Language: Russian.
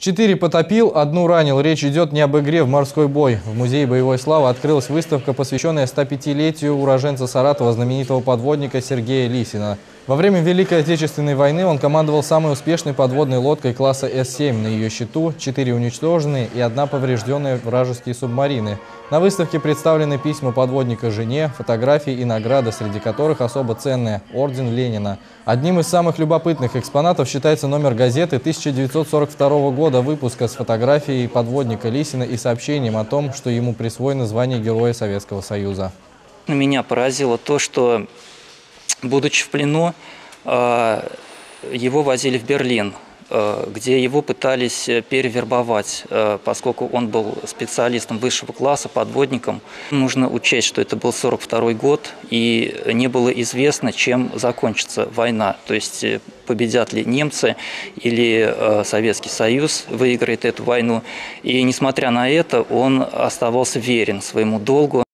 4 потопил, 1 ранил. Речь идет не об игре в морской бой. В музее «Боевой славы» открылась выставка, посвященная 105-летию уроженца Саратова, знаменитого подводника Сергея Лисина. Во время Великой Отечественной войны он командовал самой успешной подводной лодкой класса С-7. На ее счету 4 уничтоженные и 1 поврежденные вражеские субмарины. На выставке представлены письма подводника жене, фотографии и награды, среди которых особо ценная – Орден Ленина. Одним из самых любопытных экспонатов считается номер газеты 1942 года выпуска с фотографией подводника Лисина и сообщением о том, что ему присвоено звание Героя Советского Союза. Меня поразило то, что, будучи в плену, его возили в Берлин, где его пытались перевербовать, поскольку он был специалистом высшего класса, подводником. Нужно учесть, что это был 1942 год, и не было известно, чем закончится война. То есть победят ли немцы или Советский Союз выиграет эту войну. И несмотря на это, он оставался верен своему долгу.